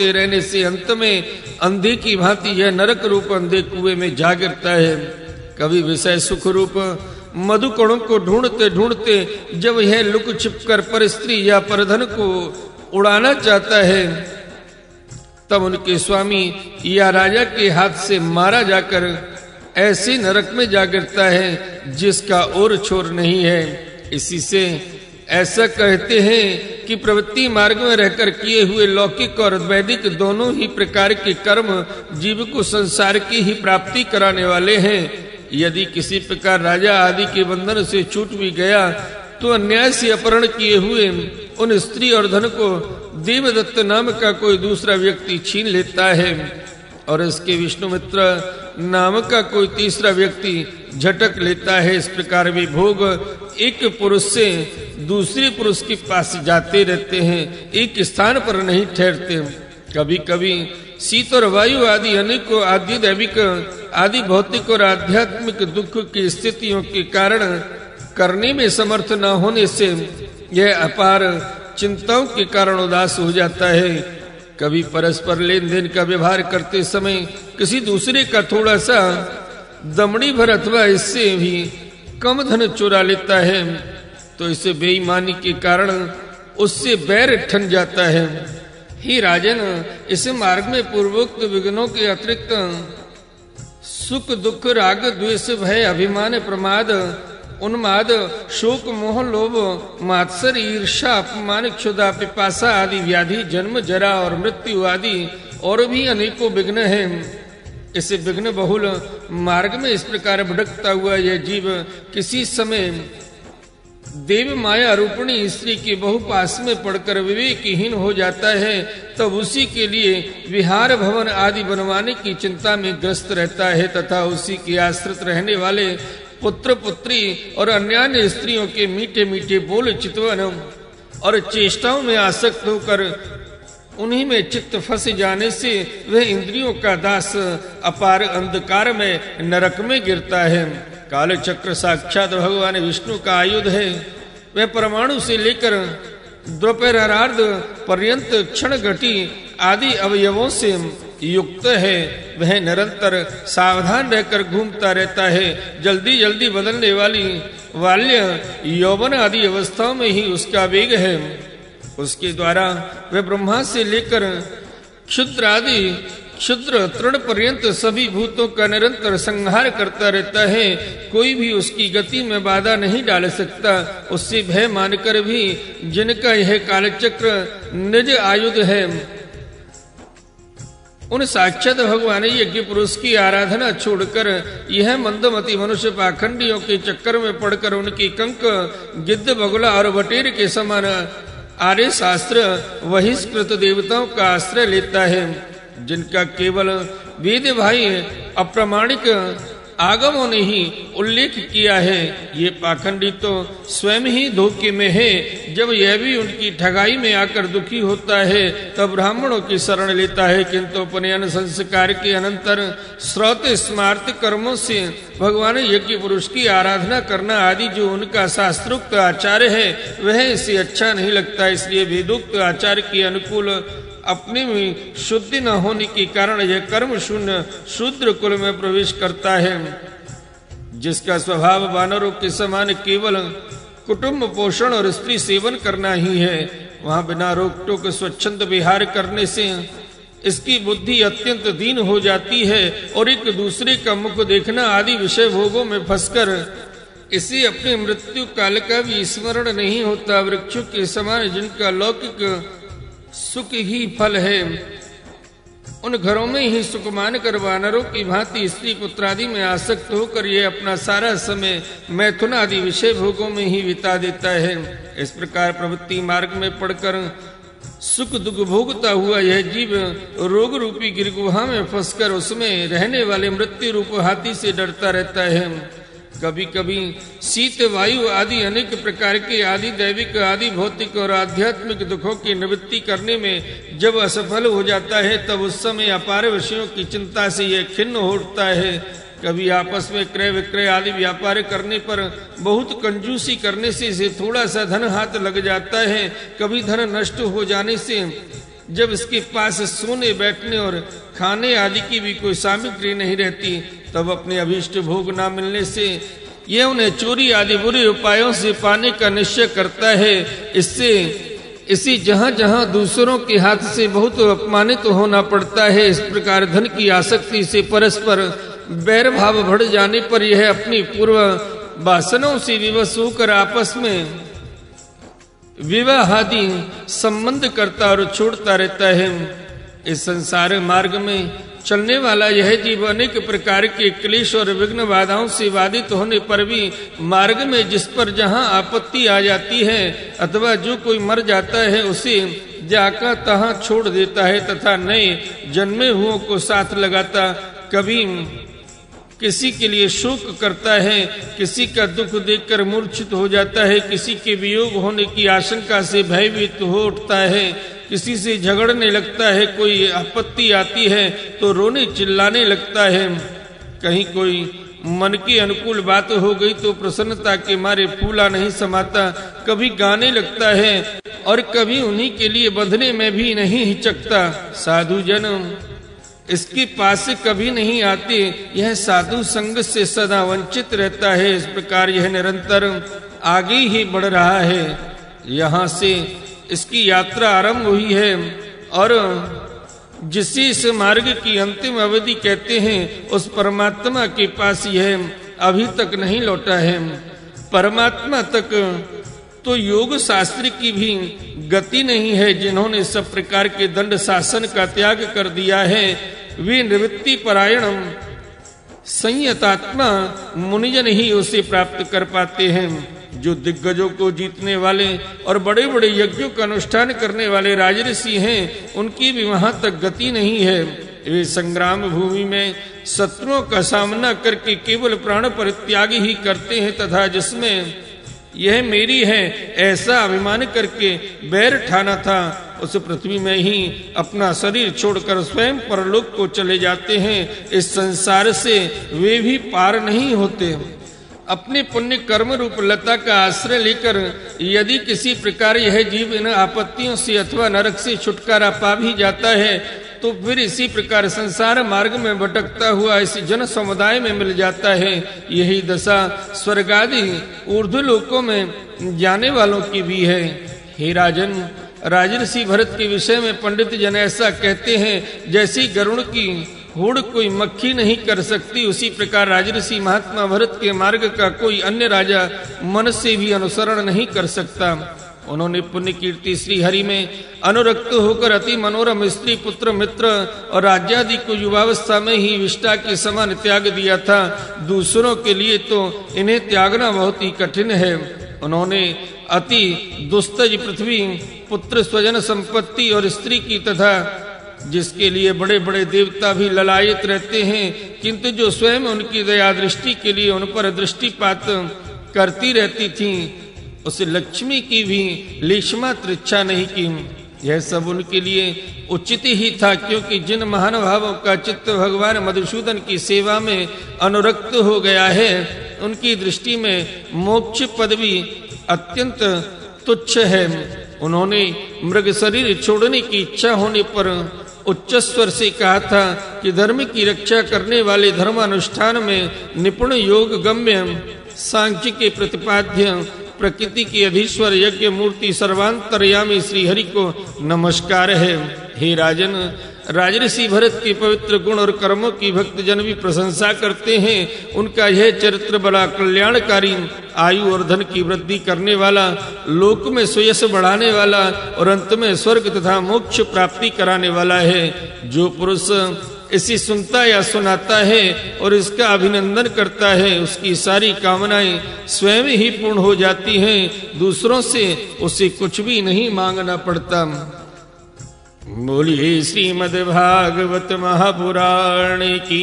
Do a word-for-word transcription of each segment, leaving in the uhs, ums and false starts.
ते रहने से अंत में अंधे की भांति यह नरक रूप अंधे कुएं में जा गिरता है। कभी विषय सुख रूप मधुकणों को ढूंढते ढूंढते जब यह लुक छिपकर पर स्त्री या परधन को उड़ाना चाहता है, तब उनके स्वामी या राजा के हाथ से मारा जाकर ऐसे नरक में जा गिरता है जिसका और छोर नहीं है। इसी से ऐसा कहते हैं कि प्रवृत्ति मार्ग में रहकर किए हुए लौकिक और वैदिक दोनों ही प्रकार के कर्म जीव को संसार की ही प्राप्ति कराने वाले हैं। यदि किसी प्रकार राजा आदि के बंधन से छूट भी गया तो अन्याय से अपहरण किए हुए उन स्त्री और धन को देवदत्त नाम का कोई दूसरा व्यक्ति छीन लेता है और इसके विष्णुमित्र नाम का कोई तीसरा व्यक्ति झटक लेता है। इस प्रकार वे भोग एक पुरुष से दूसरे पुरुष के पास जाते रहते हैं, एक स्थान पर नहीं ठहरते। कभी कभी शीत और वायु आदि अनेकों आदि दैविक आदि भौतिक और आध्यात्मिक दुख की स्थितियों के कारण करने में समर्थ न होने से यह अपार चिंताओं के कारण उदास हो जाता है। कभी परस्पर लेन देन का व्यवहार करते समय किसी दूसरे का थोड़ा सा दमड़ी भर अथवा इससे भी कम धन चुरा लेता है तो इसे बेईमानी के कारण उससे बैर ठन जाता है। हे राजन, इस मार्ग में पूर्वोक्त विघ्नों के अतिरिक्त सुख दुख राग द्वेष भय अभिमान प्रमाद उन्माद शोक मोह लोभ मात्सर ईर्षा अपमान क्षुधा पिपासा आदि व्याधि जन्म जरा और मृत्यु आदि और भी अनेकों विघ्न हैं। इस विघ्न बहुल मार्ग में इस प्रकार भटकता हुआ यह जीव किसी समय देव माया रूपिणी स्त्री के बहु पास में पड़कर विवेकहीन हो जाता है, तब उसी के लिए विहार भवन आदि बनवाने की चिंता में ग्रस्त रहता है तथा उसी के आश्रित रहने वाले पुत्र पुत्री और अन्य स्त्रियों के मीठे मीठे बोल चितवन और चेष्टाओं में आसक्त होकर उन्हीं में चित्त फंस जाने से वह इंद्रियों का दास अपार अंधकार में नरक में गिरता है। काल चक्र साक्षात भगवान विष्णु का आयुध है। वह परमाणु से लेकर द्रव्यरार्ध पर्यंत क्षण घटी आदि अवयवों से युक्त है। वह निरंतर सावधान रहकर घूमता रहता है। जल्दी जल्दी बदलने वाली बाल्य यौवन आदि अवस्थाओं में ही उसका वेग है। उसके द्वारा वह ब्रह्मा से लेकर क्षुद्र आदि क्षुद्र तृण पर्यंत सभी भूतों का निरंतर संहार करता रहता है। कोई भी उसकी गति में बाधा नहीं डाल सकता। उससे भय मानकर भी जिनका यह कालचक्र निज आयुध है, उन साक्षात भगवान यज्ञ पुरुष की आराधना छोड़कर यह मंदमती मनुष्य पाखंडियों के चक्कर में पड़कर उनकी कंक गिद्ध बगुला और बटेर के समान आर्य शास्त्र वहिष्कृत देवताओं का आश्रय लेता है। जिनका केवल वेद भाई अप्रमाणिक आगमों ने ही उल्लेख किया है, ये पाखंडी तो स्वयं ही धोखे में है। जब यह भी उनकी ठगाई में आकर दुखी होता है तब ब्राह्मणों की शरण लेता है, किंतु उपनयन संस्कार के अनंतर श्रौत स्मार्त कर्मों से भगवान यज्ञ पुरुष की आराधना करना आदि जो उनका शास्त्रोक्त आचार है वह इसे अच्छा नहीं लगता। इसलिए वेदोक्त आचार के अनुकूल अपने में शुद्धि न होने के कारण यह कर्म शून्य शूद्र कुल में प्रवेश करता है। जिसका स्वभाव वानरों के समान केवल कुटुंब पोषण और स्त्री सेवन करना ही है, वहाँ बिना रोक टोक स्वच्छंद विहार करने से इसकी बुद्धि अत्यंत दीन हो जाती है और एक दूसरे का मुख देखना आदि विषय भोगों में फंसकर इसे अपने मृत्यु काल का भी स्मरण नहीं होता। वृक्षों के समान जिनका लौकिक सुख ही फल है, उन घरों में ही सुख मानकर वानरों की भांति स्त्री पुत्रादि में आसक्त होकर यह अपना सारा समय मैथुन आदि विषय भोगों में ही बिता देता है। इस प्रकार प्रवृत्ति मार्ग में पड़कर सुख दुख भोगता हुआ यह जीव रोग रूपी गिरगुहा में फंसकर उसमें रहने वाले मृत्यु रूप हाथी से डरता रहता है। कभी कभी शीत वायु आदि अनेक प्रकार के आदि दैविक आदि भौतिक और आध्यात्मिक दुखों की निवृत्ति करने में जब असफल हो जाता है तब उस समय अपार विषयों की चिंता से यह खिन्न हो उठता है। कभी आपस में क्रय विक्रय आदि व्यापार करने पर बहुत कंजूसी करने से इसे थोड़ा सा धन हाथ लग जाता है। कभी धन नष्ट हो जाने से जब इसके पास सोने बैठने और खाने आदि की भी कोई सामग्री नहीं रहती, तब अपने अभीष्ट भोग ना मिलने से ये उन्हें चोरी आदि बुरे उपायों से पाने का निश्चय करता है। इससे इसी जहाँ जहाँ दूसरों के हाथ से बहुत अपमानित तो होना पड़ता है। इस प्रकार धन की आसक्ति से परस्पर बैर भाव बढ़ जाने पर यह अपनी पूर्व वासनाओं से विवश होकर आपस में विवाह आदि संबंध करता और छोड़ता रहता है। इस संसार मार्ग में चलने वाला यह जीव अनेक प्रकार के क्लेश और विघ्न बाधाओं से बाधित होने पर भी मार्ग में जिस पर जहाँ आपत्ति आ जाती है अथवा जो कोई मर जाता है उसे जाकर तहाँ छोड़ देता है तथा नए जन्मे हुओं को साथ लगाता कभी किसी के लिए शोक करता है, किसी का दुख देखकर मूर्छित हो जाता है, किसी के वियोग होने की आशंका से भयभीत हो उठता है, किसी से झगड़ने लगता है, कोई आपत्ति आती है तो रोने चिल्लाने लगता है, कहीं कोई मन की अनुकूल बात हो गई तो प्रसन्नता के मारे फूला नहीं समाता, कभी गाने लगता है और कभी उन्हीं के लिए बंधने में भी नहीं हिचकता। साधु जन इसके पास से कभी नहीं आते, यह साधु संग से सदा वंचित रहता है। इस प्रकार यह निरंतर आगे ही बढ़ रहा है। यहाँ से इसकी यात्रा आरंभ हुई है और जिसे इस मार्ग की अंतिम अवधि कहते हैं उस परमात्मा के पास यह अभी तक नहीं लौटा है। परमात्मा तक तो योग शास्त्र की भी गति नहीं है। जिन्होंने सब प्रकार के दंड शासन का त्याग कर दिया है वे निवृत्ति परायण संयतात्मा मुनिजन ही उसे प्राप्त कर पाते हैं। जो दिग्गजों को जीतने वाले और बड़े बड़े यज्ञों का अनुष्ठान करने वाले राजर्षि हैं उनकी भी वहां तक गति नहीं है। वे संग्राम भूमि में शत्रुओं का सामना करके केवल प्राण परित्याग ही करते हैं तथा जिसमें यह मेरी है ऐसा अभिमान करके बैर ठाना था उस पृथ्वी में ही अपना शरीर छोड़कर स्वयं परलोक को चले जाते हैं। इस संसार से वे भी पार नहीं होते। अपने पुण्य कर्म रूप लता का आश्रय लेकर यदि किसी प्रकार यह जीव इन आपत्तियों से अथवा नरक से छुटकारा पा भी जाता है तो फिर इसी प्रकार संसार मार्ग में भटकता हुआ इस जन समुदाय में मिल जाता है। यही दशा स्वर्गादि ऊर्ध्व लोकों में जाने वालों की भी है। हे राजन, राजर्षि भरत के विषय में पंडित जन ऐसा कहते हैं जैसी गरुड़ की होड़ कोई मक्खी नहीं कर सकती, उसी प्रकार राजर्षि महात्मा भरत के मार्ग का कोई अन्य राजा मन से भी अनुसरण नहीं कर सकता। उन्होंने पुण्य कीर्ति श्री हरि में अनुरक्त होकर अति मनोरम स्त्री पुत्र मित्र और राज्यादि को युवावस्था में ही विष्टा के समान त्याग दिया था। दूसरों के लिए तो इन्हें त्यागना बहुत ही कठिन है। उन्होंने अति दुस्तज पृथ्वी पुत्र स्वजन संपत्ति और स्त्री की तथा जिसके लिए बड़े बड़े देवता भी ललायित रहते हैं किंतु जो स्वयं उनकी दया दृष्टि के लिए उन पर दृष्टिपात करती रहती थी उस लक्ष्मी की भी लेशमात्र इच्छा नहीं की। यह सब उनके लिए उचित ही था क्योंकि जिन महानुभावों का चित्त भगवान मधुसूदन की सेवा में अनुरक्त हो गया है उनकी दृष्टि में मोक्ष पदवी अत्यंत तुच्छ है। उन्होंने मृग शरीर छोड़ने की इच्छा होने पर उच्च स्वर से कहा था कि धर्म की रक्षा करने वाले धर्मानुष्ठान में निपुण योग गम्य सांख्य के प्रतिपाद्य प्रकृति की अधीश्वर यज्ञ मूर्ति सर्वांतरयामी श्रीहरि को नमस्कार है। हे राजन, राजर्षि भरत के पवित्र गुण और कर्मों की भक्तजन भी प्रशंसा करते हैं। उनका यह चरित्र बड़ा कल्याणकारी, आयु और धन की वृद्धि करने वाला, लोक में सुयश बढ़ाने वाला और अंत में स्वर्ग तथा मोक्ष प्राप्ति कराने वाला है। जो पुरुष इसी सुनता या सुनाता है और इसका अभिनंदन करता है उसकी सारी कामनाएं स्वयं ही पूर्ण हो जाती हैं। दूसरों से उसे कुछ भी नहीं मांगना पड़ता। बोलिए श्रीमद् भागवत महापुराण की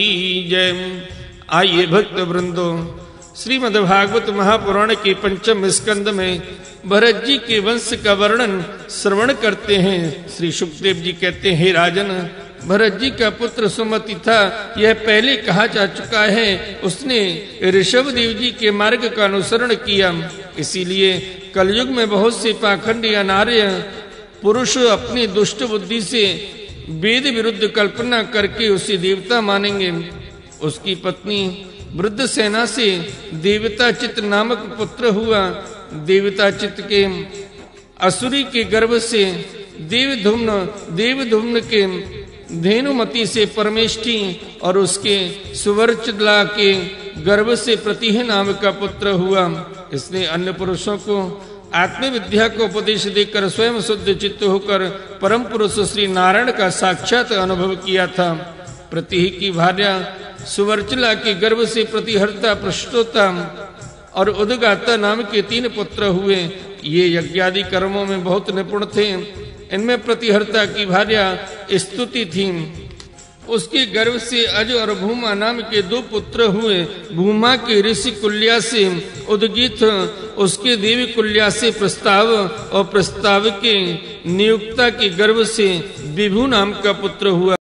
जय। आइए भक्त वृंदो, श्रीमद् भागवत महापुराण के पंचम स्कंद में भरत जी के वंश का वर्णन श्रवण करते हैं। श्री सुखदेव जी कहते हैं, हे राजन, भरत जी का पुत्र सुमति था। यह पहले कहा जा चुका है। उसने ऋषभ देव जी के मार्ग का अनुसरण किया, इसीलिए कलयुग में बहुत से पाखंडी अनार्य पुरुष अपनी दुष्ट बुद्धि से वेद विरुद्ध कल्पना करके उसे देवता मानेंगे। उसकी पत्नी वृद्ध सेना से देवताचित नामक पुत्र हुआ। देवताचित के असुरी के गर्भ से देवधुम्न देवधुम्न के धेनुमति से परमेष्ठी और उसके सुवर्चला के गर्भ से प्रतिह नाम का पुत्र हुआ। इसने अन्य पुरुषों को आत्मविद्या को उपदेश देकर स्वयं शुद्ध चित्त होकर परम पुरुष श्री नारायण का साक्षात अनुभव किया था। प्रतिह की भार्या सुवर्चला के गर्भ से प्रतिहर्ता, पृष्ठोता और उदगाता नाम के तीन पुत्र हुए। ये यज्ञादि कर्मों में बहुत निपुण थे। इनमें प्रतिहर्ता की भार्या स्तुति थी। उसके गर्भ से अज और भूमा नाम के दो पुत्र हुए। भूमा के ऋषि कुल्या से उदगीत, उसके देवी कुल्या से प्रस्ताव और प्रस्ताव के नियुक्ता के गर्भ से विभु नाम का पुत्र हुआ।